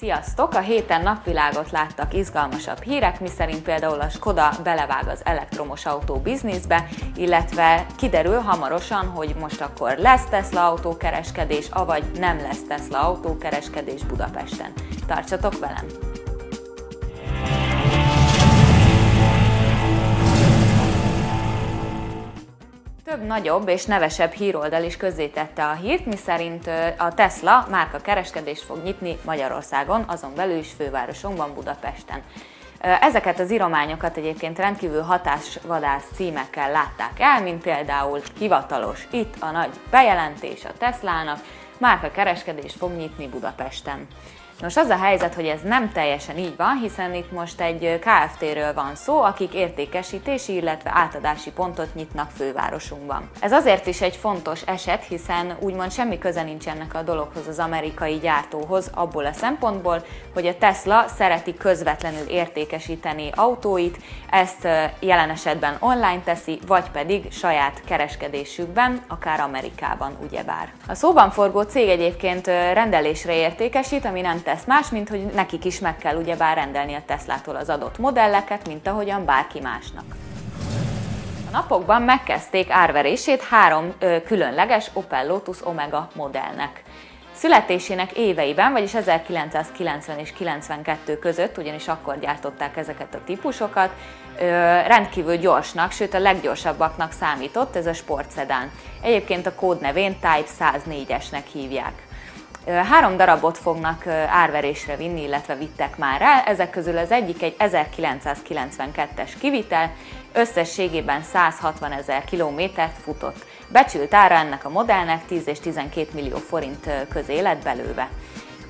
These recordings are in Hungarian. Sziasztok! A héten napvilágot láttak izgalmasabb hírek, miszerint például a Skoda belevág az elektromos autó bizniszbe, illetve kiderül hamarosan, hogy most akkor lesz Tesla autókereskedés, avagy nem lesz Tesla autókereskedés Budapesten. Tartsatok velem! Több nagyobb és nevesebb híroldal is közzétette a hírt, miszerint a Tesla márkakereskedést fog nyitni Magyarországon, azon belül is fővárosunkban, Budapesten. Ezeket az írományokat egyébként rendkívül hatásvadász címekkel látták el, mint például hivatalos itt a nagy bejelentés a Teslának, márkakereskedést fog nyitni Budapesten. Nos, az a helyzet, hogy ez nem teljesen így van, hiszen itt most egy Kft-ről van szó, akik értékesítési, illetve átadási pontot nyitnak fővárosunkban. Ez azért is egy fontos eset, hiszen úgymond semmi köze nincs ennek a dologhoz az amerikai gyártóhoz abból a szempontból, hogy a Tesla szereti közvetlenül értékesíteni autóit, ezt jelen esetben online teszi, vagy pedig saját kereskedésükben, akár Amerikában ugyebár. A szóban forgó cég egyébként rendelésre értékesít, ami nem tesz más, mint hogy nekik is meg kell ugyebár rendelni a Teslától az adott modelleket, mint ahogyan bárki másnak. A napokban megkezdték árverését három különleges Opel Lotus Omega modellnek. Születésének éveiben, vagyis 1990 és 92 között, ugyanis akkor gyártották ezeket a típusokat, rendkívül gyorsnak, sőt a leggyorsabbaknak számított ez a sportszedán. Egyébként a kódnevén Type 104-esnek hívják. Három darabot fognak árverésre vinni, illetve vittek már el, ezek közül az egyik egy 1992-es kivitel, összességében 160 000 kilométert futott. Becsült ára ennek a modellnek 10 és 12 millió forint közé lett belőle.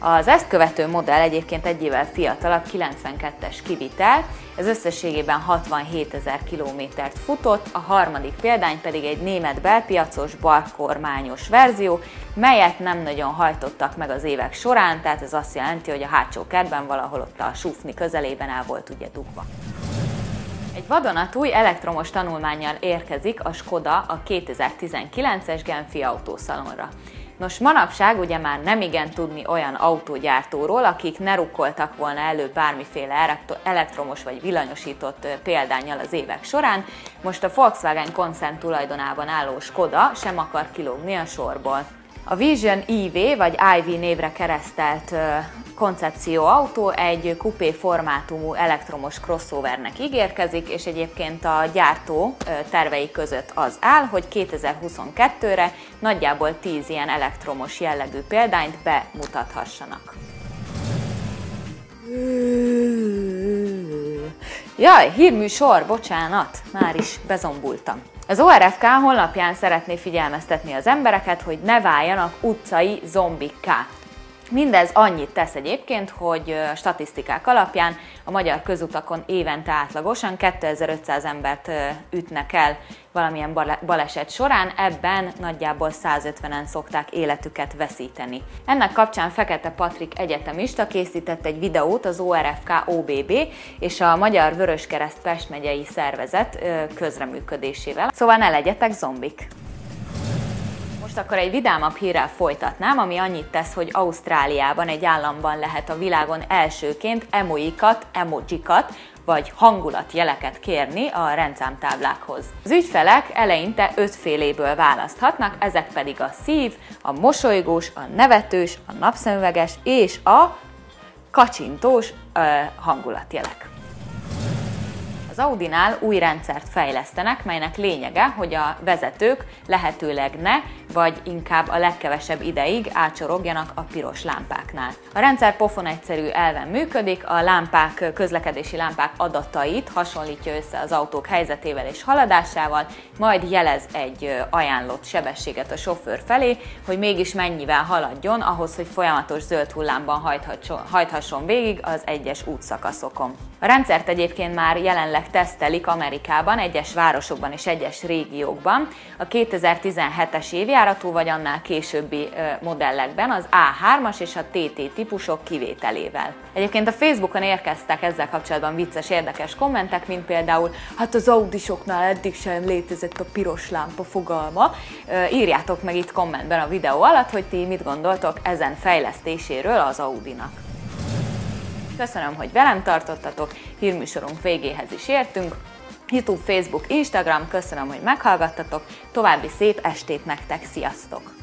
Az ezt követő modell egyébként egy évvel fiatalabb 92-es kivitel, ez összességében 67 000 kilométert futott, a harmadik példány pedig egy német belpiacos, balkormányos verzió, melyet nem nagyon hajtottak meg az évek során, tehát ez azt jelenti, hogy a hátsó kertben valahol ott a súfni közelében el volt ugye dugva. Egy vadonatúj elektromos tanulmánnyal érkezik a Skoda a 2019-es Genfi autószalonra. Nos, manapság ugye már nemigen tudni olyan autógyártóról, akik ne rukkoltak volna elő bármiféle elektromos vagy villanyosított példánnyal az évek során, most a Volkswagen koncern tulajdonában álló Skoda sem akar kilógni a sorból. A Vision iV vagy iV névre keresztelt koncepcióautó egy kupé formátumú elektromos crossovernek ígérkezik, és egyébként a gyártó tervei között az áll, hogy 2022-re nagyjából 10 ilyen elektromos jellegű példányt bemutathassanak. Jaj, hírműsor, bocsánat, már is bezombultam. Az ORFK honlapján szeretné figyelmeztetni az embereket, hogy ne váljanak utcai zombikká. Mindez annyit tesz egyébként, hogy statisztikák alapján a magyar közutakon évente átlagosan 2500 embert ütnek el valamilyen baleset során, ebben nagyjából 150-en szokták életüket veszíteni. Ennek kapcsán Fekete Patrik egyetemista készített egy videót az ORFK OBB és a Magyar Vöröskereszt Pest megyei szervezet közreműködésével. Szóval ne legyetek zombik! Most akkor egy vidámabb hírrel folytatnám, ami annyit tesz, hogy Ausztráliában egy államban lehet a világon elsőként emojikat, vagy hangulatjeleket kérni a rendszámtáblákhoz. Az ügyfelek eleinte 5 féléből választhatnak, ezek pedig a szív, a mosolygós, a nevetős, a napszemüveges és a kacsintós hangulatjelek. Az Audinál új rendszert fejlesztenek, melynek lényege, hogy a vezetők lehetőleg ne, vagy inkább a legkevesebb ideig ácsorogjanak a piros lámpáknál. A rendszer pofon egyszerű elven működik, a lámpák, közlekedési lámpák adatait hasonlítja össze az autók helyzetével és haladásával, majd jelez egy ajánlott sebességet a sofőr felé, hogy mégis mennyivel haladjon ahhoz, hogy folyamatos zöld hullámban hajthasson végig az egyes útszakaszokon. A rendszert egyébként már jelenleg tesztelik Amerikában, egyes városokban és egyes régiókban. A 2017-es évjáratú vagy annál későbbi modellekben az A3-as és a TT típusok kivételével. Egyébként a Facebookon érkeztek ezzel kapcsolatban vicces, érdekes kommentek, mint például hát az audisoknál eddig sem létezett a piros lámpa fogalma. Írjátok meg itt kommentben a videó alatt, hogy ti mit gondoltok ezen fejlesztéséről az Audinak. köszönöm, hogy velem tartottatok, hírműsorunk végéhez is értünk. YouTube, Facebook, Instagram, köszönöm, hogy meghallgattatok, további szép estét nektek, sziasztok!